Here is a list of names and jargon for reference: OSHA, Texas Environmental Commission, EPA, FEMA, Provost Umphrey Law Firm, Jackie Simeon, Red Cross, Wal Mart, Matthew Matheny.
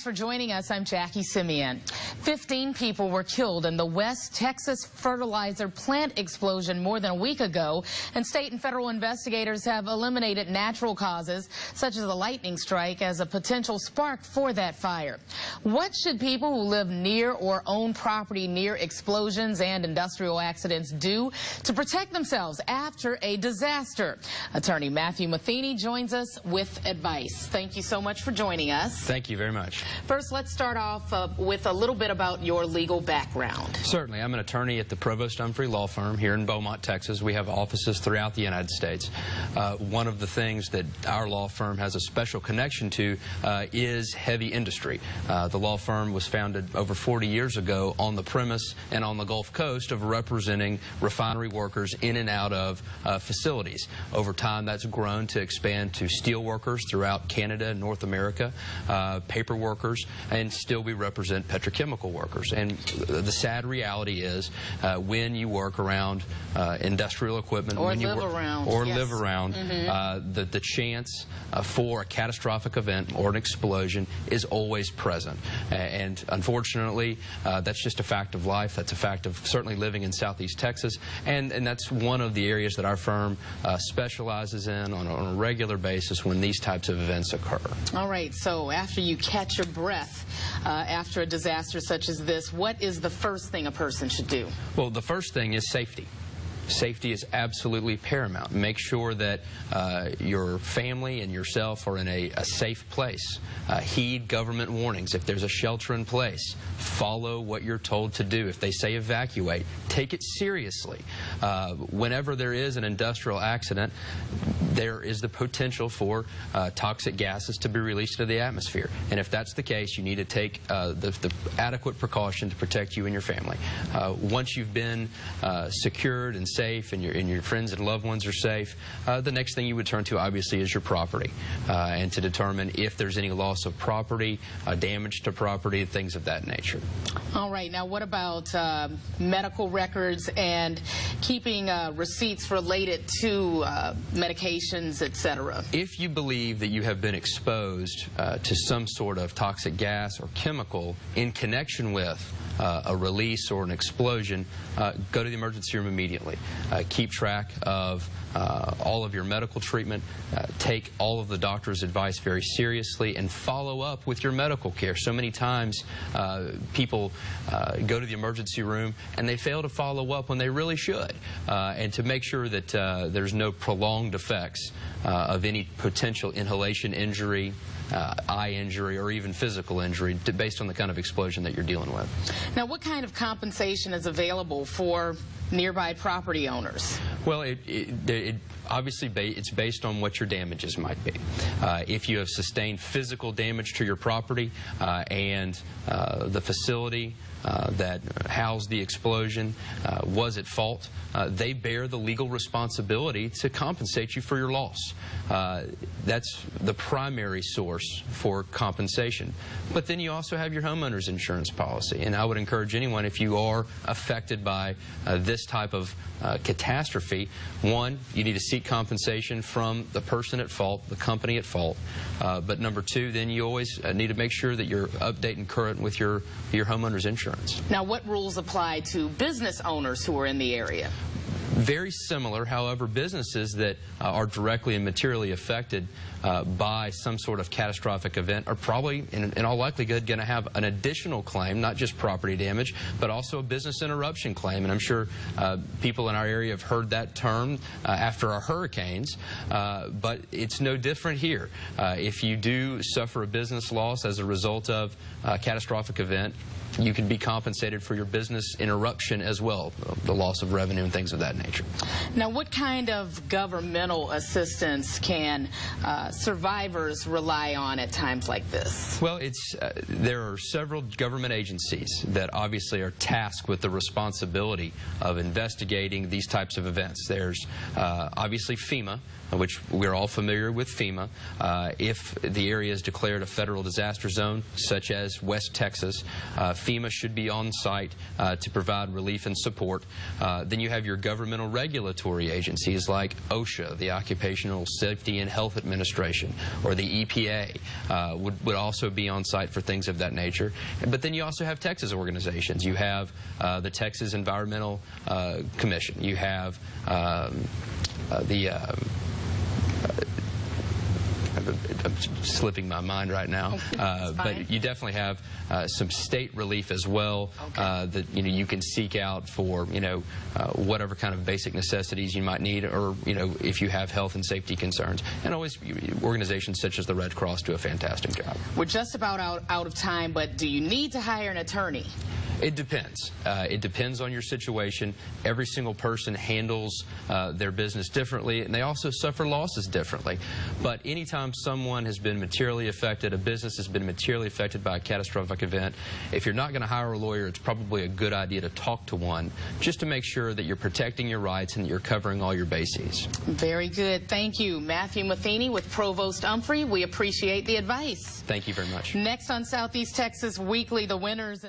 Thanks for joining us. I'm Jackie Simeon. 15 people were killed in the West Texas fertilizer plant explosion more than a week ago, and state and federal investigators have eliminated natural causes such as a lightning strike as a potential spark for that fire. What should people who live near or own property near explosions and industrial accidents do to protect themselves after a disaster? Attorney Matthew Matheny joins us with advice. Thank you so much for joining us. Thank you very much. First, let's start off with a little bit about your legal background. Certainly. I'm an attorney at the Provost Umphrey Law Firm here in Beaumont, Texas. We have offices throughout the United States. One of the things that our law firm has a special connection to is heavy industry. The law firm was founded over 40 years ago on the premise and on the Gulf Coast of representing refinery workers in and out of facilities. Over time, that's grown to expand to steel workers throughout Canada and North America, paper workers, and still we represent petrochemical workers. And the sad reality is when you work around industrial equipment, or when you live around, the chance for a catastrophic event or an explosion is always present. And unfortunately, that's just a fact of life. That's a fact of certainly living in Southeast Texas. And that's one of the areas that our firm specializes in on a regular basis when these types of events occur. All right. So after you catch your breath after a disaster such as this, what is the first thing a person should do? Well, the first thing is safety. Safety is absolutely paramount. Make sure that your family and yourself are in a safe place. Heed government warnings. If there's a shelter in place, follow what you're told to do. If they say evacuate, take it seriously. Whenever there is an industrial accident, there is the potential for toxic gases to be released into the atmosphere. And if that's the case, you need to take the adequate precaution to protect you and your family. Once you've been secured and safe, and your friends and loved ones are safe, the next thing you would turn to, obviously, is your property, and to determine if there's any loss of property, damage to property, things of that nature. All right. Now, what about medical records and keeping receipts related to medications, etc.? If you believe that you have been exposed to some sort of toxic gas or chemical in connection with a release or an explosion, go to the emergency room immediately. Keep track of all of your medical treatment. Take all of the doctor's advice very seriously and follow up with your medical care. So many times people go to the emergency room and they fail to follow up when they really should, and to make sure that there's no prolonged effects of any potential inhalation injury, eye injury, or even physical injury based on the kind of explosion that you're dealing with. Now, what kind of compensation is available for nearby property owners? Well, it's based on what your damages might be. If you have sustained physical damage to your property and the facility that housed the explosion was at fault, they bear the legal responsibility to compensate you for your loss. That's the primary source for compensation. But then you also have your homeowner's insurance policy. And I would encourage anyone, if you are affected by this type of catastrophe, one, you need to seek compensation from the person at fault, the company at fault. But number two, then you always need to make sure that you're updating and current with your homeowner's insurance. Now, what rules apply to business owners who are in the area? Very similar. However, businesses that are directly and materially affected by some sort of catastrophic event are probably, in all likelihood, going to have an additional claim, not just property damage, but also a business interruption claim. And I'm sure people in our area have heard that term after our hurricanes, but it's no different here. If you do suffer a business loss as a result of a catastrophic event, you can be compensated for your business interruption as well, the loss of revenue and things of that nature. Now, what kind of governmental assistance can survivors rely on at times like this? Well, there are several government agencies that obviously are tasked with the responsibility of investigating these types of events. There's obviously FEMA, which we're all familiar with FEMA. If the area is declared a federal disaster zone, such as West Texas, FEMA should be on site to provide relief and support. Then you have your governmental regulatory agencies like OSHA, the Occupational Safety and Health Administration, or the EPA would also be on site for things of that nature. But then you also have Texas organizations. You have the Texas Environmental Commission. You have I'm slipping my mind right now, but you definitely have some state relief as well, okay, that you can seek out for whatever kind of basic necessities you might need, or if you have health and safety concerns. And always organizations such as the Red Cross do a fantastic job. We're just about out of time, but do you need to hire an attorney? It depends. It depends on your situation. Every single person handles their business differently, and they also suffer losses differently. But anytime someone has been materially affected, a business has been materially affected by a catastrophic event, if you're not going to hire a lawyer, it's probably a good idea to talk to one, just to make sure that you're protecting your rights and that you're covering all your bases. Very good. Thank you, Matthew Matheny with Provost Umphrey. We appreciate the advice. Thank you very much. Next on Southeast Texas Weekly, the winners and